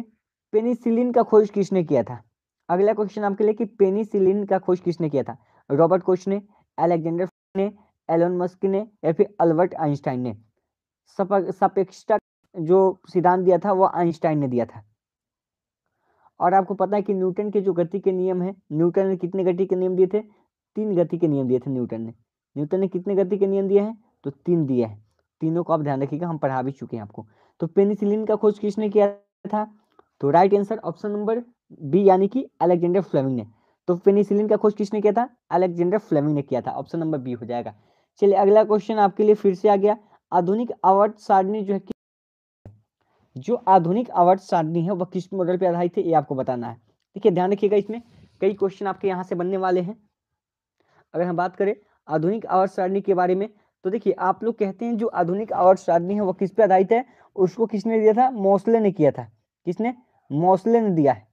पेनिसिलिन का खोज किसने किया था? अगला क्वेश्चन आपके लिए कि पेनिसिलिन का खोज किसने किया था? रॉबर्ट कोच ने, अलेक्जेंडर ने, एलन मस्क ने या फिर अल्बर्ट आइंस्टाइन ने? सापेक्षता जो सिद्धांत दिया था वह आइंस्टाइन ने दिया था। और आपको पता है कि न्यूटन के जो गति के नियम है, न्यूटन ने कितने गति के नियम दिए थे? 3 गति के नियम दिए थे न्यूटन ने। न्यूटन ने कितने गति के नियम दिए हैं? तो 3 दिए हैं। तीनों को आप ध्यान रखिएगा, हम पढ़ा भी चुके हैं आपको। तो पेनिसिलिन का खोज किसने किया था? तो right answer option number B, यानी कि अलेक्जेंडर फ्लेमिंग ने। तो पेनिसिलिन का खोज किसने किया था? अलेक्जेंडर फ्लेमिंग ने किया था। ऑप्शन नंबर बी हो जाएगा। चलिए अगला क्वेश्चन आपके लिए फिर से आ गया। आधुनिक आवर्त सारणी जो है, जो आधुनिक आवर्त सारणी है वह किस मॉडल पर आधारित है ये आपको बताना है। ठीक है, ध्यान रखिएगा, इसमें कई क्वेश्चन आपके यहाँ से बनने वाले हैं। अगर हम बात करें आधुनिक आवर्त सारणी के बारे में तो देखिए, आप लोग कहते हैं जो आधुनिक आवर्त सारणी है वह किस पर आधारित है, उसको किसने दिया था? मॉसले ने किया था। किसने? मॉसले ने दिया है।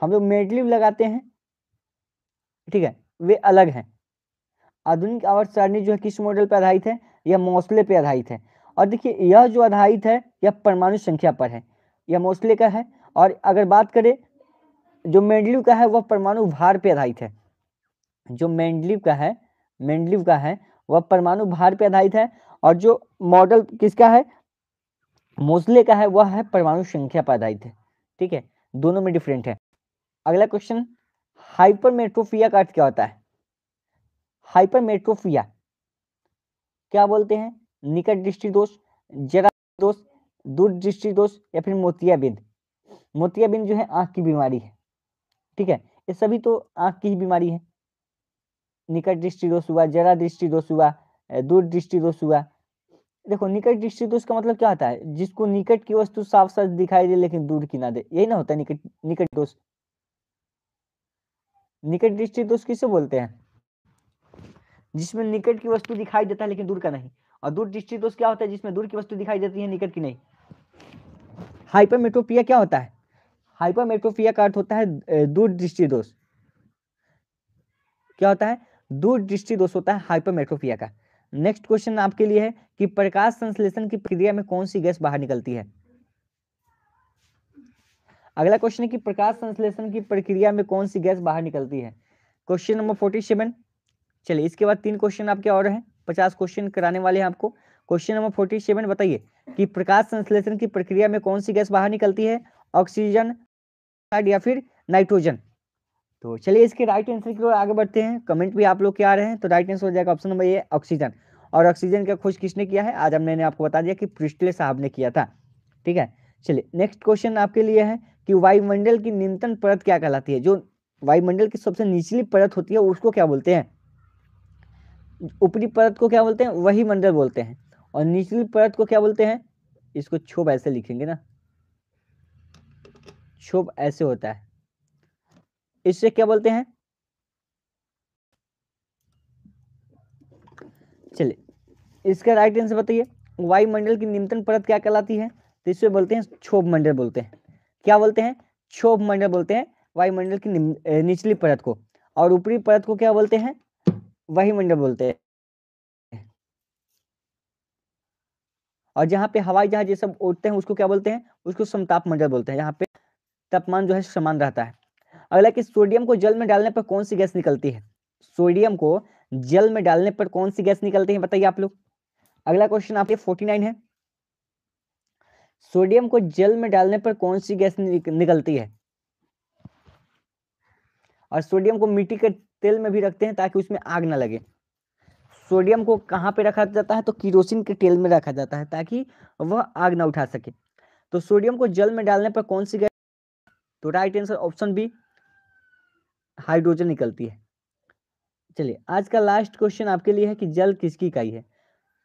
हम लोग मेडलिव लगाते हैं, ठीक है, वे अलग हैं। आधुनिक आवर्त सारणी जो है किस मॉडल पर आधारित है? यह मॉसले पर आधारित है। और देखिए यह जो आधारित है यह परमाणु संख्या पर है, यह मॉसले का है। और अगर बात करें जो मेंडलीव का है वह परमाणु भार पर आधारित है। जो मेंडलीव का है वह परमाणु भार पर आधारित है। और जो मॉडल किसका है? मॉसले का है, वह है परमाणु संख्या पर आधारित है। ठीक है, दोनों में डिफरेंट है। अगला क्वेश्चन, हाइपरमेट्रोफिया का अर्थ क्या होता है? हाइपरमेट्रोफिया क्या बोलते हैं? निकट दृष्टि दोष, जरा दोष, दूर दृष्टि दोष या फिर मोतियाबिंद? मोतियाबिंद जो है आंख की बीमारी है। ठीक है, ये सभी तो आंख की ही बीमारी है। निकट दृष्टि दोष हुआ, जरा दृष्टि दोष हुआ, दूर दृष्टि दोष हुआ। देखो निकट दृष्टि दोष का मतलब क्या होता है? जिसको निकट की वस्तु साफ साफ दिखाई दे लेकिन दूर की ना दे, यही ना होता है निकट दोष। निकट दृष्टि दोष किसे बोलते हैं? जिसमें निकट की वस्तु दिखाई देता है लेकिन दूर का नहीं। और दूर दृष्टि दोष क्या होता है? जिसमें दूर की वस्तु दिखाई देती है निकट की नहीं। हाइपरमेट्रोपिया क्या होता है? हाइपरमेट्रोपिया का अर्थ होता है दूर दृष्टि दोष। क्या होता है? दूर दृष्टि दोष होता है हाइपरमेट्रोपिया का। नेक्स्ट क्वेश्चन आपके लिए है कि प्रकाश संश्लेषण की प्रक्रिया में कौन सी गैस बाहर निकलती है? अगला क्वेश्चन है कि प्रकाश संश्लेषण की प्रक्रिया में कौन सी गैस बाहर निकलती है? Question number 47। चलिए इसके बाद 3 क्वेश्चन आपके और हैं, 50 क्वेश्चन कराने वाले हैं आपको। क्वेश्चन नंबर 47 बताइए कि प्रकाश संश्लेषण की प्रक्रिया में कौन सी गैस बाहर निकलती है? ऑक्सीजन या फिर नाइट्रोजन? तो चलिए इसके राइट आंसर की ओर आगे बढ़ते हैं। कमेंट भी आप लोग के आ रहे हैं, तो राइट आंसर हो जाएगा ऑप्शन नंबर ए, ऑक्सीजन। और ऑक्सीजन का खोज किसने किया है? आज मैंने आपको बता दिया कि प्रिस्टले साहब ने किया था। ठीक है, चलिए नेक्स्ट क्वेश्चन आपके लिए है कि वायुमंडल की निम्नतम परत क्या कहलाती है। जो वायुमंडल की सबसे निचली परत होती है उसको क्या बोलते हैं, ऊपरी परत को क्या बोलते हैं, वही मंडल बोलते हैं। और निचली परत को क्या बोलते हैं, इसको क्षोभ ऐसे लिखेंगे ना, क्षोभ ऐसे होता है। इससे क्या बोलते हैं, चलिए इसका राइट आंसर बताइए। वायुमंडल की निम्नतम परत क्या कहलाती है, तो इससे बोलते हैं क्षोभ मंडल बोलते हैं। क्या बोलते हैं, क्षोभ मंडल बोलते हैं वायुमंडल की निचली परत को। और ऊपरी परत को क्या बोलते हैं, वायुमंडल बोलते हैं। और जहाँ पे हवाई जहाज ये सब उड़ते हैं उसको क्या बोलते हैं, उसको समताप मंडल बोलते हैं। यहाँ पे तापमान जो है समान रहता है। अगला कि सोडियम को जल में डालने पर कौन सी गैस निकलती है, सोडियम को जल में डालने पर कौन सी गैस निकलती है बताइए आप लोग। अगला क्वेश्चन आपके 49 है, सोडियम को जल में डालने पर कौन सी गैस निकलती है। और सोडियम को मिट्टी के तेल में भी रखते हैं ताकि उसमें आग ना लगे। सोडियम को कहाँ पे रखा जाता है, तो किरोसिन के तेल में रखा जाता है ताकि वह आग ना उठा सके। तो सोडियम को जल में डालने पर कौन सी गैस, तो right answer option B hydrogen निकलती है। चलिए आज का लास्ट क्वेश्चन आपके लिए है कि जल किसकी इकाई है।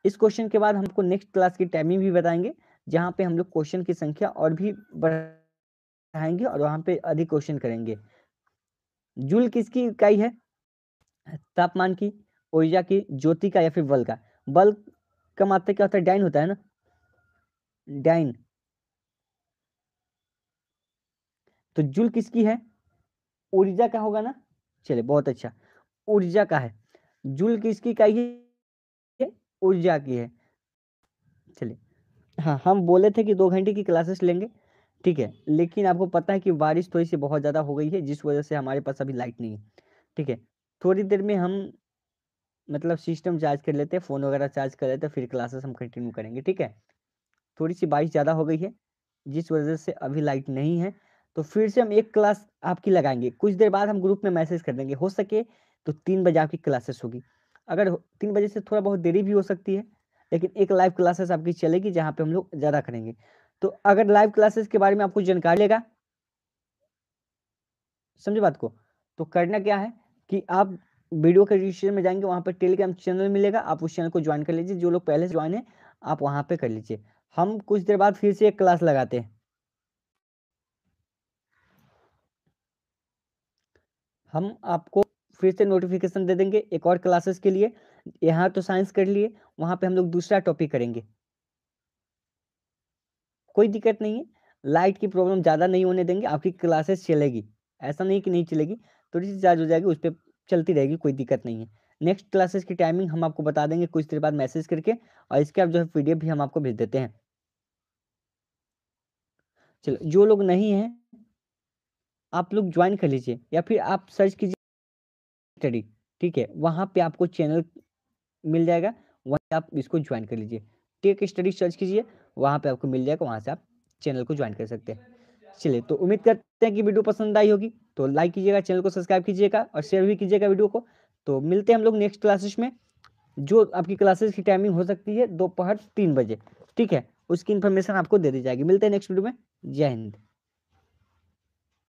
इस क्वेश्चन के बाद हमको नेक्स्ट क्लास की टाइमिंग भी बताएंगे, जहाँ पे हम लोग क्वेश्चन की संख्या और भी बढ़ाएंगे और वहाँ पे अधिक क्वेश्चन करेंगे। जूल किसकी इकाई है, तापमान की, ऊर्जा की, ज्योति का या फिर बल का। बल का मात्रा क्या होता है, डाइन होता है ना, डाइन। तो जूल किसकी है, ऊर्जा का होगा ना। चलिए बहुत अच्छा, ऊर्जा का है। जूल किसकी इकाई है, ऊर्जा की है। चलिए हाँ, हम बोले थे कि 2 घंटे की क्लासेस लेंगे, ठीक है, लेकिन आपको पता है कि बारिश थोड़ी सी बहुत ज़्यादा हो गई है जिस वजह से हमारे पास अभी लाइट नहीं है। ठीक है, थोड़ी देर में हम मतलब सिस्टम चार्ज कर लेते हैं, फ़ोन वगैरह चार्ज कर लेते हैं, फिर क्लासेस हम कंटिन्यू करेंगे। ठीक है, थोड़ी सी बारिश ज़्यादा हो गई है जिस वजह से अभी लाइट नहीं है, तो फिर से हम एक क्लास आपकी लगाएंगे। कुछ देर बाद हम ग्रुप में मैसेज कर देंगे, हो सके तो 3 बजे आपकी क्लासेस होगी। अगर 3 बजे से थोड़ा बहुत देरी भी हो सकती है, लेकिन एक लाइव क्लासेस आपकी चलेगी जहाँ पे हम लोग ज़्यादा करेंगे। तो अगर लाइव क्लासेस के बारे में आपको जानकारी लेगा, समझे बात को, तो करना क्या है कि आप वीडियो के डिस्क्रिप्शन में जाएंगे, वहाँ पर टेलीग्राम चैनल मिलेगा, आप उस चैनल को ज्वाइन कर लीजिए। जो लोग पहले से ज्वाइन है आप वहाँ पर कर लीजिए। हम कुछ देर बाद फिर से एक क्लास लगाते हैं, हम आपको फिर से नोटिफिकेशन दे देंगे एक और क्लासेस के लिए। यहाँ तो साइंस कर लिए, वहाँ पे हम लोग दूसरा टॉपिक करेंगे, कोई दिक्कत नहीं है। लाइट की प्रॉब्लम ज़्यादा नहीं होने देंगे, आपकी क्लासेस चलेगी, ऐसा नहीं कि नहीं चलेगी, थोड़ी सी चार्ज हो जाएगी उस पर चलती रहेगी, कोई दिक्कत नहीं है। नेक्स्ट क्लासेस की टाइमिंग हम आपको बता देंगे कुछ देर बाद मैसेज करके, और इसके आप जो है पीडीएफ भी हम आपको भेज देते हैं। चलो जो लोग नहीं हैं आप लोग ज्वाइन कर लीजिए, या फिर आप सर्च कीजिए स्टडी, ठीक है, वहाँ पे आपको चैनल मिल जाएगा, वहीं आप इसको ज्वाइन कर लीजिए। टेक स्टडी सर्च कीजिए, वहाँ पे आपको मिल जाएगा, वहाँ से आप चैनल को ज्वाइन कर सकते हैं। चलिए तो उम्मीद करते हैं कि वीडियो पसंद आई होगी, तो लाइक कीजिएगा, चैनल को सब्सक्राइब कीजिएगा और शेयर भी कीजिएगा वीडियो को। तो मिलते हैं हम लोग नेक्स्ट क्लासेस में, जो आपकी क्लासेस की टाइमिंग हो सकती है दोपहर 3 बजे, ठीक है, उसकी इन्फॉर्मेशन आपको दे दी जाएगी। मिलते हैं नेक्स्ट वीडियो में, जय हिंद।